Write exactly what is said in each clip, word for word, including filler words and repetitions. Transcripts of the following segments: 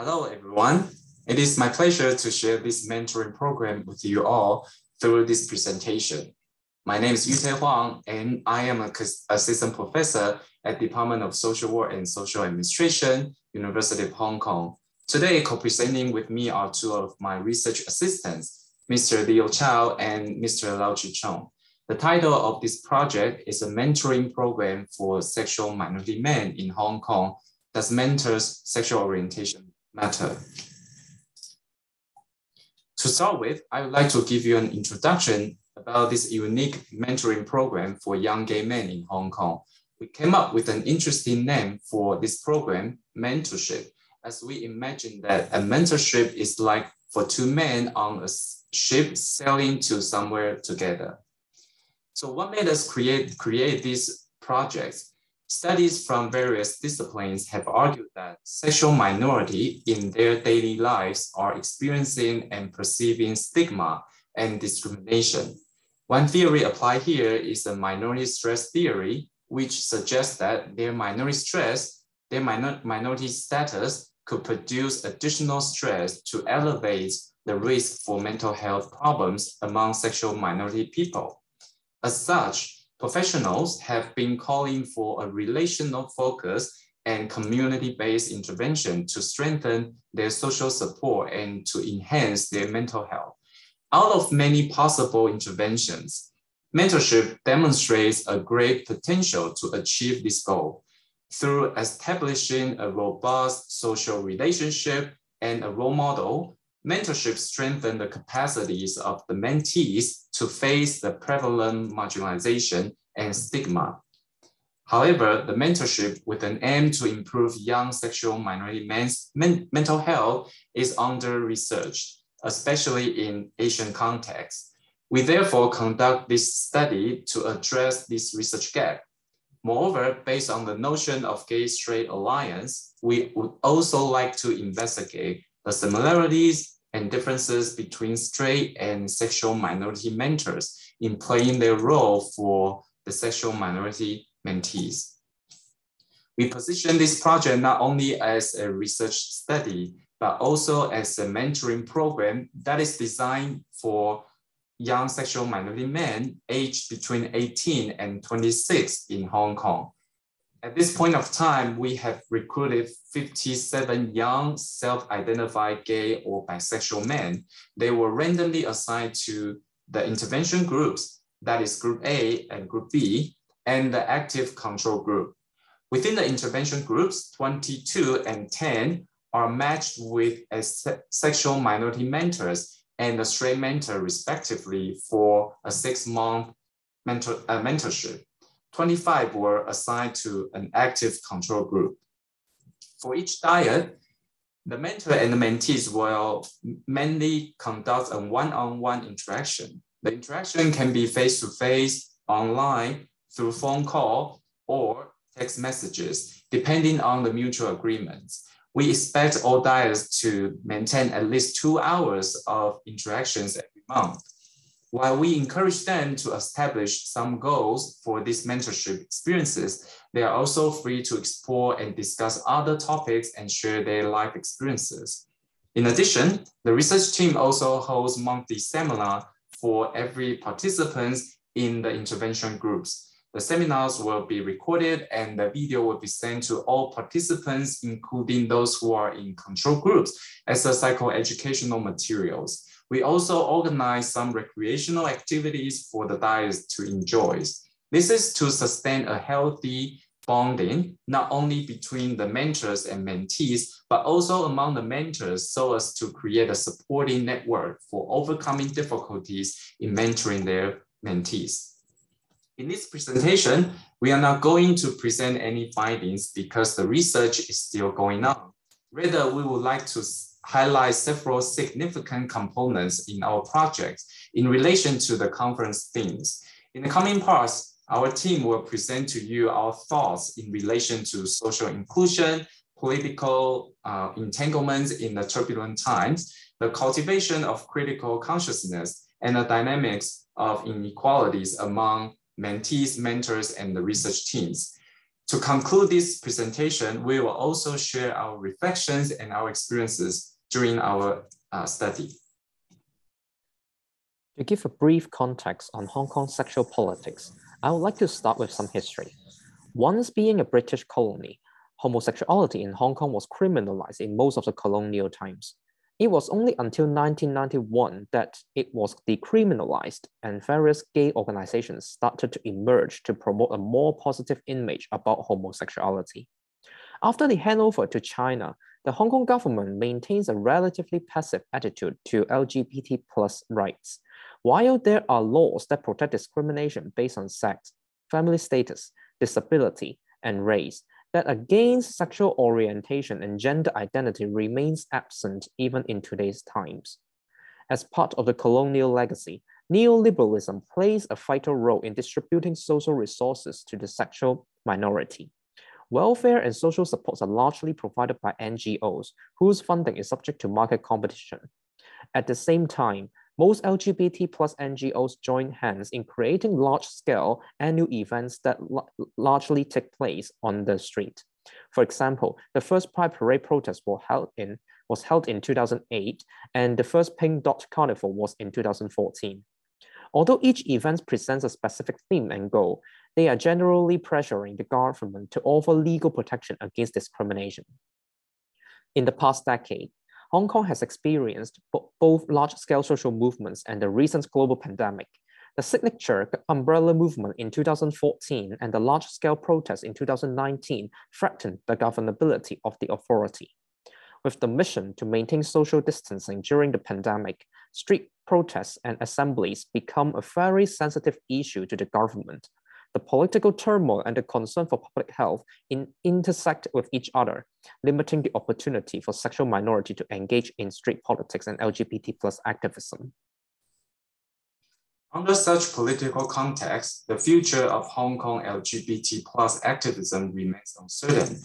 Hello, everyone. It is my pleasure to share this mentoring program with you all through this presentation. My name is Yu-Te Huang, and I am an assistant professor at Department of Social Work and Social Administration, University of Hong Kong. Today, co-presenting with me are two of my research assistants, Mister Leo Chow and Mister Lau Chi-Chung. The title of this project is a mentoring program for sexual minority men in Hong Kong. Does mentors' sexual orientation matter? To start with, I would like to give you an introduction about this unique mentoring program for young gay men in Hong Kong. We came up with an interesting name for this program, mentorship, as we imagine that a mentorship is like for two men on a ship sailing to somewhere together. So what made us create, create these projects? Studies from various disciplines have argued that sexual minority in their daily lives are experiencing and perceiving stigma and discrimination. One theory applied here is the minority stress theory, which suggests that their minority stress, their minor minority status could produce additional stress to elevate the risk for mental health problems among sexual minority people. As such, professionals have been calling for a relational focus and community-based intervention to strengthen their social support and to enhance their mental health. Out of many possible interventions, mentorship demonstrates a great potential to achieve this goal through establishing a robust social relationship and a role model. Mentorship strengthens the capacities of the mentees to face the prevalent marginalization and stigma. However, the mentorship with an aim to improve young sexual minority men's men mental health is under-researched, especially in Asian contexts. We therefore conduct this study to address this research gap. Moreover, based on the notion of gay-straight alliance, we would also like to investigate the similarities and differences between straight and sexual minority mentors in playing their role for the sexual minority mentees. We position this project not only as a research study, but also as a mentoring program that is designed for young sexual minority men aged between eighteen and twenty-six in Hong Kong. At this point of time, we have recruited fifty-seven young self-identified gay or bisexual men. They were randomly assigned to the intervention groups, that is group A and group B, and the active control group. Within the intervention groups, twenty-two and ten are matched with se sexual minority mentors and a straight mentor respectively for a six-month mentor uh, mentorship. twenty-five were assigned to an active control group. For each diet, the mentor and the mentees will mainly conduct a one-on-one interaction. The interaction can be face-to-face, online, through phone call, or text messages, depending on the mutual agreements. We expect all diets to maintain at least two hours of interactions every month, while we encourage them to establish some goals for these mentorship experiences. They are also free to explore and discuss other topics and share their life experiences. In addition, the research team also holds monthly seminars for every participant in the intervention groups. The seminars will be recorded and the video will be sent to all participants, including those who are in control groups, as a psychoeducational materials. We also organize some recreational activities for the diets to enjoy. This is to sustain a healthy bonding, not only between the mentors and mentees, but also among the mentors, so as to create a supporting network for overcoming difficulties in mentoring their mentees. In this presentation, we are not going to present any findings because the research is still going on. Rather, we would like to highlight several significant components in our project in relation to the conference themes. In the coming parts, our team will present to you our thoughts in relation to social inclusion, political uh, entanglements in the turbulent times, the cultivation of critical consciousness, and the dynamics of inequalities among mentees, mentors, and the research teams. To conclude this presentation, we will also share our reflections and our experiences during our uh, study. To give a brief context on Hong Kong sexual politics, I would like to start with some history. Once being a British colony, homosexuality in Hong Kong was criminalized in most of the colonial times. It was only until nineteen ninety-one that it was decriminalized and various gay organizations started to emerge to promote a more positive image about homosexuality. After the handover to China, the Hong Kong government maintains a relatively passive attitude to L G B T plus rights. While there are laws that protect discrimination based on sex, family status, disability, and race, that against sexual orientation and gender identity remains absent even in today's times. As part of the colonial legacy, neoliberalism plays a vital role in distributing social resources to the sexual minority. Welfare and social supports are largely provided by N G Os, whose funding is subject to market competition. At the same time, most L G B T plus N G Os join hands in creating large-scale annual events that largely take place on the street. For example, the first Pride Parade protest was held in, was held in two thousand eight, and the first Pink Dot Carnival was in two thousand fourteen. Although each event presents a specific theme and goal, they are generally pressuring the government to offer legal protection against discrimination. In the past decade, Hong Kong has experienced both large-scale social movements and the recent global pandemic. The signature umbrella movement in two thousand fourteen and the large-scale protests in two thousand nineteen threatened the governability of the authority. With the mission to maintain social distancing during the pandemic, street protests and assemblies become a very sensitive issue to the government. The political turmoil and the concern for public health in intersect with each other, limiting the opportunity for sexual minority to engage in street politics and L G B T plus activism. Under such political context, the future of Hong Kong L G B T plus activism remains uncertain.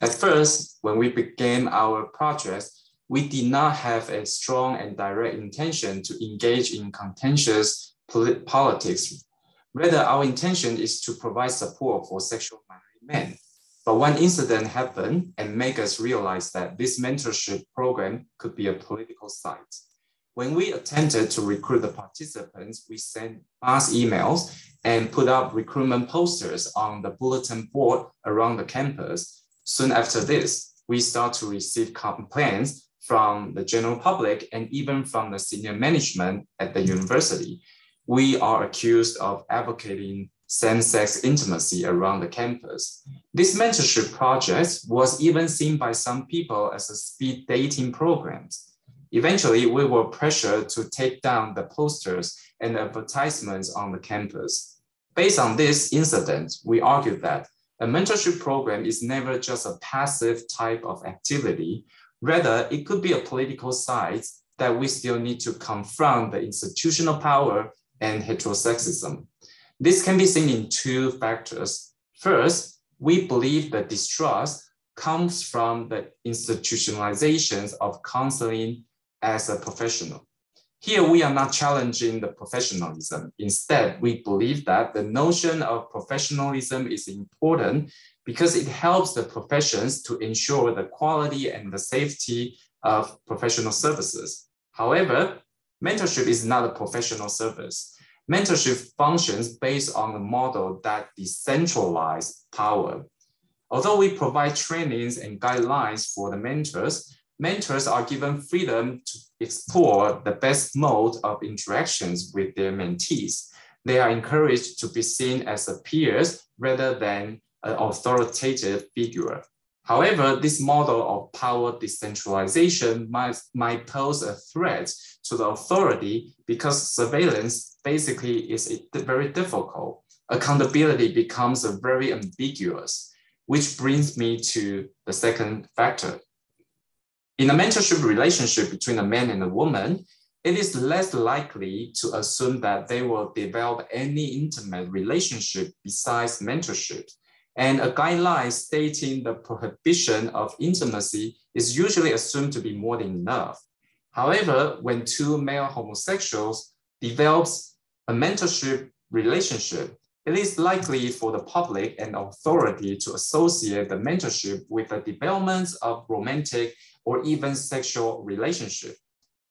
At first, when we began our project, we did not have a strong and direct intention to engage in contentious polit politics. Rather, our intention is to provide support for sexual minority men. But one incident happened and made us realize that this mentorship program could be a political site. When we attempted to recruit the participants, we sent mass emails and put up recruitment posters on the bulletin board around the campus. Soon after this, we start to receive complaints from the general public and even from the senior management at the university. We are accused of advocating same-sex intimacy around the campus. This mentorship project was even seen by some people as a speed dating program. Eventually, we were pressured to take down the posters and advertisements on the campus. Based on this incident, we argued that a mentorship program is never just a passive type of activity. Rather, it could be a political site that we still need to confront the institutional power and heterosexism. This can be seen in two factors. First, we believe that distrust comes from the institutionalization of counseling as a professional. Here, we are not challenging the professionalism. Instead, we believe that the notion of professionalism is important because it helps the professions to ensure the quality and the safety of professional services. However, mentorship is not a professional service. Mentorship functions based on a model that decentralizes power. Although we provide trainings and guidelines for the mentors, mentors are given freedom to explore the best mode of interactions with their mentees. They are encouraged to be seen as a peers rather than an authoritative figure. However, this model of power decentralization might, might pose a threat to the authority because surveillance basically is very difficult. Accountability becomes very ambiguous, which brings me to the second factor. In a mentorship relationship between a man and a woman, it is less likely to assume that they will develop any intimate relationship besides mentorship. And a guideline stating the prohibition of intimacy is usually assumed to be more than enough. However, when two male homosexuals develop a mentorship relationship, It is likely for the public and authority to associate the mentorship with the development of romantic or even sexual relationship.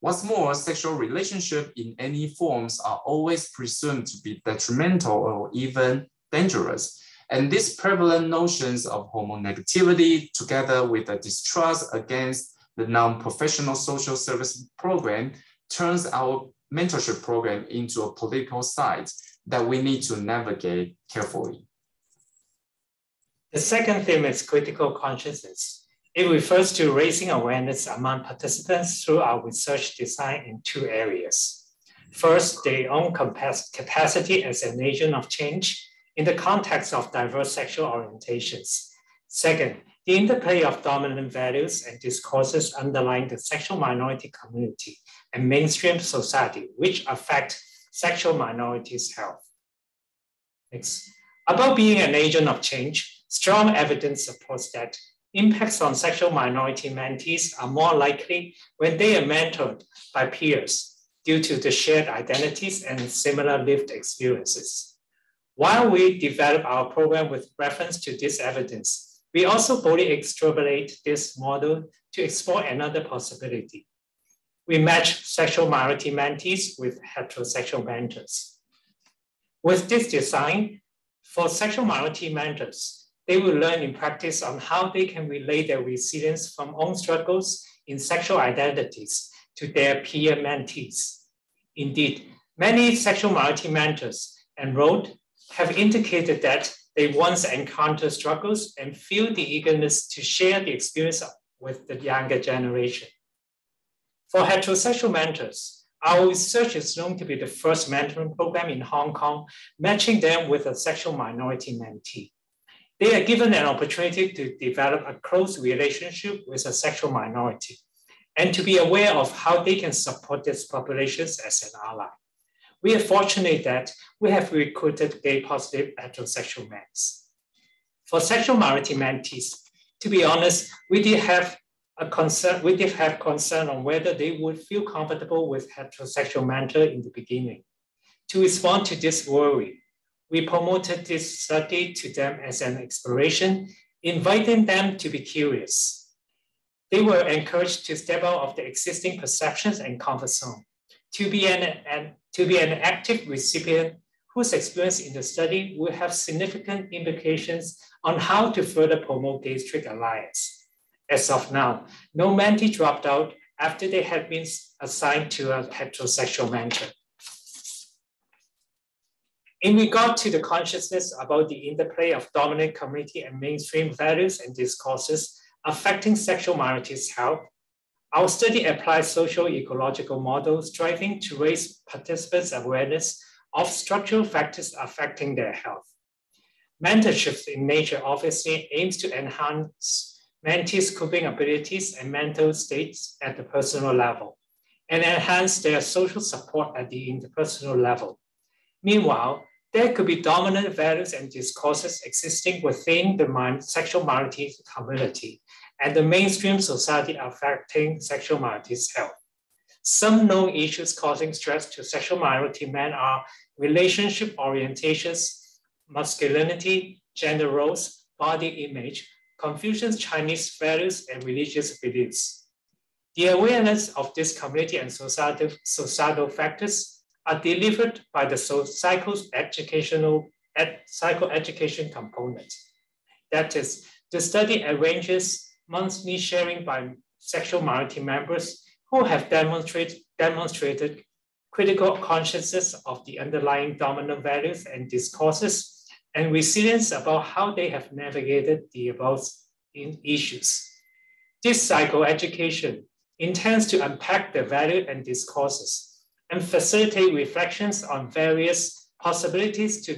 What's more, sexual relationships in any forms are always presumed to be detrimental or even dangerous. And these prevalent notions of homonegativity, together with a distrust against the non-professional social service program, turns our mentorship program into a political site that we need to navigate carefully. The second theme is critical consciousness. It refers to raising awareness among participants through our research design in two areas. First, their own capacity as an agent of change in the context of diverse sexual orientations. Second, the interplay of dominant values and discourses underlying the sexual minority community and mainstream society, which affect sexual minorities' health. Next. About being an agent of change, strong evidence supports that impacts on sexual minority mentees are more likely when they are mentored by peers due to the shared identities and similar lived experiences. While we develop our program with reference to this evidence, we also boldly extrapolate this model to explore another possibility. We match sexual minority mentees with heterosexual mentors. With this design, for sexual minority mentors, they will learn in practice on how they can relate their resilience from own struggles in sexual identities to their peer mentees. Indeed, many sexual minority mentors enrolled have indicated that they once encountered struggles and feel the eagerness to share the experience with the younger generation. For heterosexual mentors, our research is known to be the first mentoring program in Hong Kong, matching them with a sexual minority mentee. They are given an opportunity to develop a close relationship with a sexual minority and to be aware of how they can support these populations as an ally. We are fortunate that we have recruited gay-positive heterosexual men. For sexual minority mentees, to be honest, we did have A concern, we did have concern on whether they would feel comfortable with heterosexual mentor in the beginning. To respond to this worry, we promoted this study to them as an exploration, inviting them to be curious. They were encouraged to step out of the existing perceptions and comfort zone, to be an, an, to be an active recipient whose experience in the study will have significant implications on how to further promote Gay Straight Alliance. As of now, no mentee dropped out after they had been assigned to a heterosexual mentor. In regard to the consciousness about the interplay of dominant community and mainstream values and discourses affecting sexual minorities' health, our study applies social ecological models striving to raise participants' awareness of structural factors affecting their health. Mentorship in nature obviously aims to enhance mentees' coping abilities and mental states at the personal level, and enhance their social support at the interpersonal level. Meanwhile, there could be dominant values and discourses existing within the sexual minority community and the mainstream society affecting sexual minorities' health. Some known issues causing stress to sexual minority men are relationship orientations, masculinity, gender roles, body image, Confucian Chinese values and religious beliefs. The awareness of this community and societal, societal factors are delivered by the psychoeducational, psychoeducation component. That is, the study arranges monthly sharing by sexual minority members who have demonstrate, demonstrated critical consciousness of the underlying dominant values and discourses and resilience about how they have navigated the above issues. This psychoeducation intends to unpack the value and discourses and facilitate reflections on various possibilities to,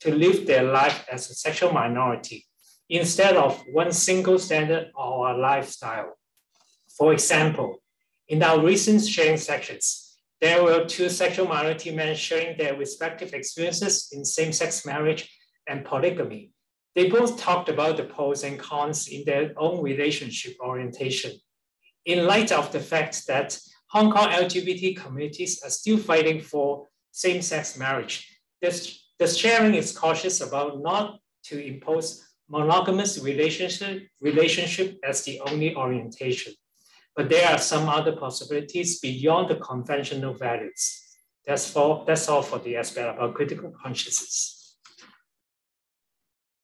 to live their life as a sexual minority instead of one single standard or lifestyle. For example, in our recent sharing sections, there were two sexual minority men sharing their respective experiences in same-sex marriage and polygamy. They both talked about the pros and cons in their own relationship orientation. In light of the fact that Hong Kong L G B T communities are still fighting for same-sex marriage, this, The sharing is cautious about not to impose monogamous relationship, relationship as the only orientation, but there are some other possibilities beyond the conventional values. That's, for, that's all for the aspect about critical consciousness.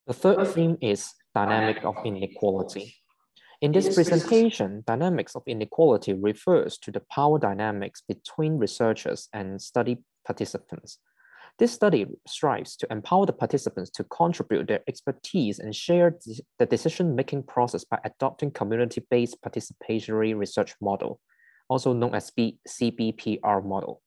The third theme is dynamic of inequality. In this presentation, dynamics of inequality refers to the power dynamics between researchers and study participants. This study strives to empower the participants to contribute their expertise and share the decision-making process by adopting community-based participatory research model, also known as the C B P R model.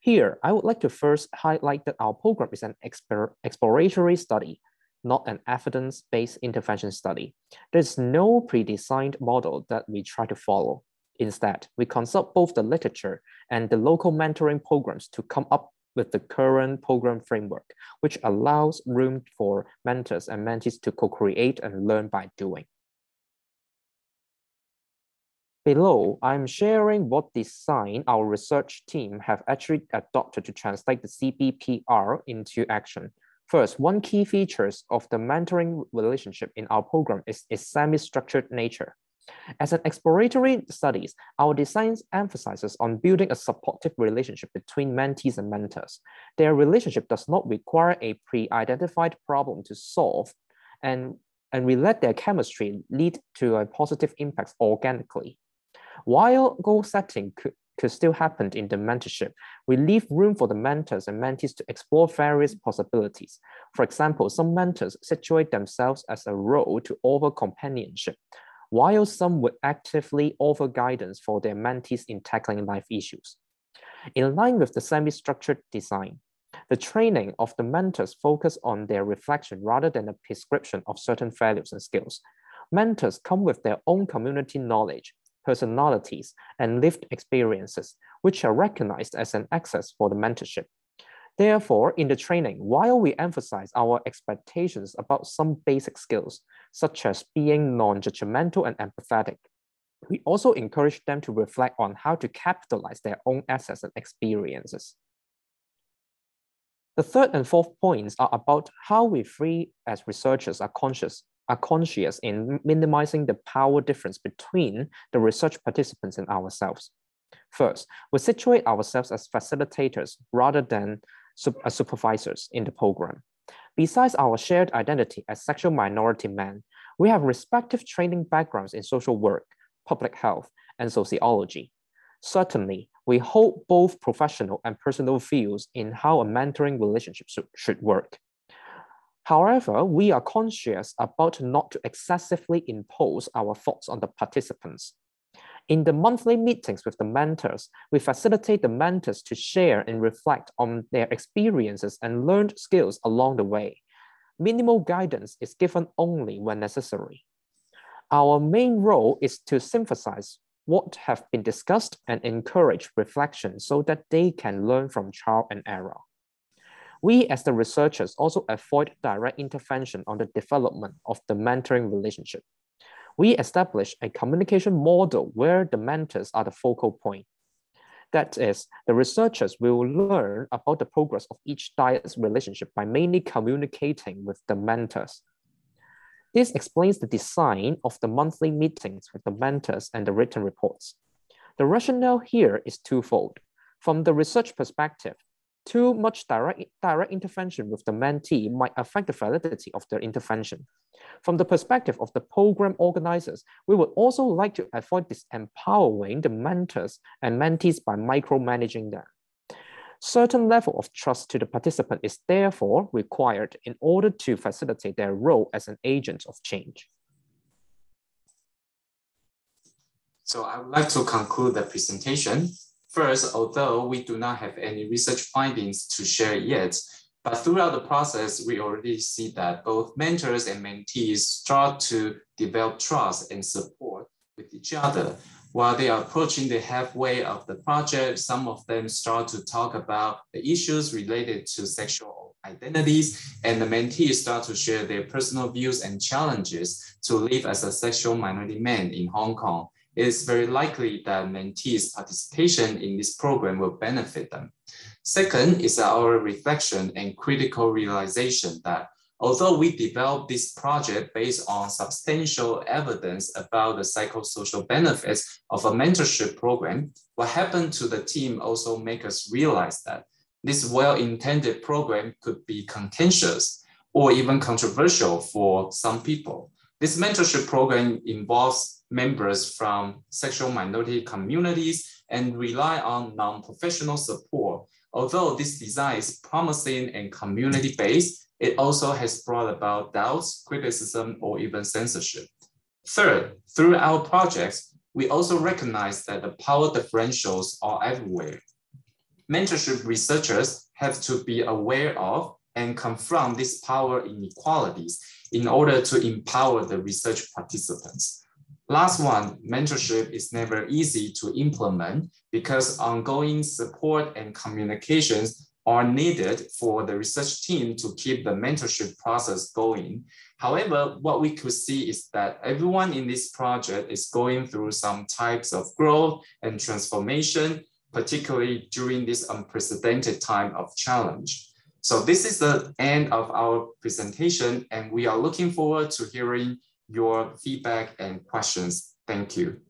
Here, I would like to first highlight that our program is an exploratory study, not an evidence-based intervention study. There's no pre-designed model that we try to follow. Instead, we consult both the literature and the local mentoring programs to come up with the current program framework, which allows room for mentors and mentees to co-create and learn by doing. Below, I'm sharing what design our research team have actually adopted to translate the C B P R into action. First, one key feature of the mentoring relationship in our program is its semi-structured nature. As an exploratory studies, our design emphasizes on building a supportive relationship between mentees and mentors. Their relationship does not require a pre-identified problem to solve, and, and we let their chemistry lead to a positive impact organically. While goal setting could, could still happen in the mentorship, we leave room for the mentors and mentees to explore various possibilities. For example, some mentors situate themselves as a role to offer companionship, while some would actively offer guidance for their mentees in tackling life issues. In line with the semi-structured design, the training of the mentors focus on their reflection rather than a prescription of certain values and skills. Mentors come with their own community knowledge, personalities, and lived experiences, which are recognized as an access for the mentorship. Therefore, in the training, while we emphasize our expectations about some basic skills, such as being non-judgmental and empathetic, we also encourage them to reflect on how to capitalize their own assets and experiences. The third and fourth points are about how we three as researchers are conscious, are conscious in minimizing the power difference between the research participants and ourselves. First, we situate ourselves as facilitators rather than as supervisors in the program. Besides our shared identity as sexual minority men, we have respective training backgrounds in social work, public health, and sociology. Certainly, we hold both professional and personal views in how a mentoring relationship should work. However, we are conscious about not to excessively impose our thoughts on the participants. In the monthly meetings with the mentors, we facilitate the mentors to share and reflect on their experiences and learned skills along the way. Minimal guidance is given only when necessary. Our main role is to synthesize what have been discussed and encourage reflection so that they can learn from trial and error. We as the researchers also avoid direct intervention on the development of the mentoring relationship. We establish a communication model where the mentors are the focal point. That is, the researchers will learn about the progress of each dyad's relationship by mainly communicating with the mentors. This explains the design of the monthly meetings with the mentors and the written reports. The rationale here is twofold. From the research perspective, too much direct, direct intervention with the mentee might affect the validity of their intervention. From the perspective of the program organizers, we would also like to avoid disempowering the mentors and mentees by micromanaging them. Certain level of trust to the participant is therefore required in order to facilitate their role as an agent of change. So I would like to conclude the presentation. First, although we do not have any research findings to share yet, but throughout the process, we already see that both mentors and mentees start to develop trust and support with each other. While they are approaching the halfway of the project, some of them start to talk about the issues related to sexual identities, and the mentees start to share their personal views and challenges to live as a sexual minority man in Hong Kong. it is very likely that mentees' participation in this program will benefit them. Second is our reflection and critical realization that although we developed this project based on substantial evidence about the psychosocial benefits of a mentorship program, what happened to the team also makes us realize that this well-intended program could be contentious or even controversial for some people. This mentorship program involves members from sexual minority communities and rely on non-professional support. Although this design is promising and community-based, it also has brought about doubts, criticism, or even censorship. Third, through our projects, we also recognize that the power differentials are everywhere. Mentorship researchers have to be aware of and confront these power inequalities in order to empower the research participants. Last one, mentorship is never easy to implement because ongoing support and communications are needed for the research team to keep the mentorship process going. However, what we could see is that everyone in this project is going through some types of growth and transformation, particularly during this unprecedented time of challenge. So this is the end of our presentation, and we are looking forward to hearing your feedback and questions. Thank you.